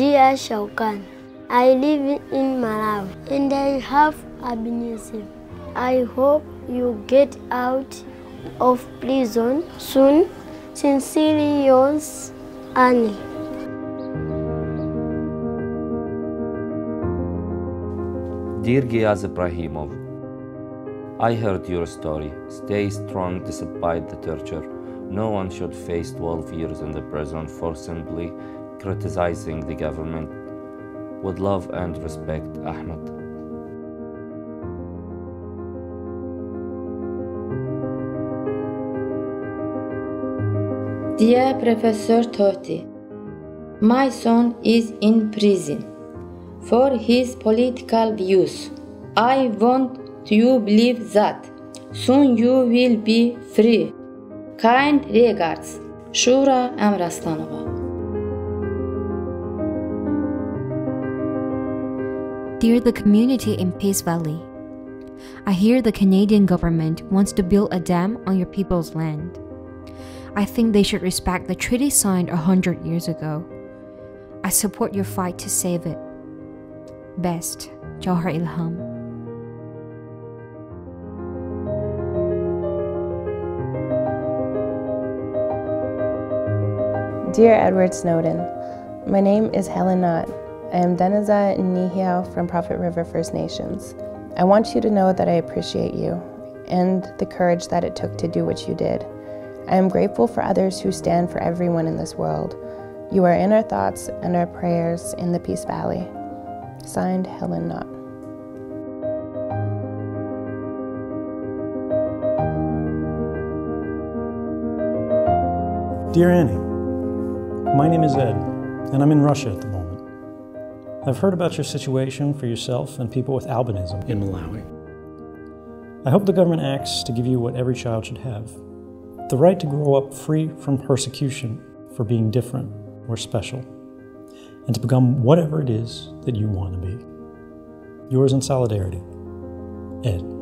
Dear Shawkan, I live in Malawi and I have albinism. I hope you get out of prison soon. Sincerely yours, Annie. Dear Giaz Ibrahimov, I heard your story. Stay strong despite the torture. No one should face 12 years in the prison for simply criticizing the government. With love and respect, Ahmed. Dear Professor Tohti, my son is in prison for his political views. I want you believe that soon you will be free. Kind regards, Shura Amrastanova. Dear the community in Peace Valley, I hear the Canadian government wants to build a dam on your people's land. I think they should respect the treaty signed 100 years ago. I support your fight to save it. Best, Chowhar Ilham. Dear Edward Snowden, my name is Helen Knott. I am Deniza Nihio from Prophet River First Nations. I want you to know that I appreciate you and the courage that it took to do what you did. I am grateful for others who stand for everyone in this world. You are in our thoughts and our prayers in the Peace Valley. Signed, Helen Knott. Dear Annie, my name is Ed, and I'm in Russia at the moment. I've heard about your situation for yourself and people with albinism in Malawi. I hope the government acts to give you what every child should have, the right to grow up free from persecution for being different or special, and to become whatever it is that you want to be. Yours in solidarity, Ed.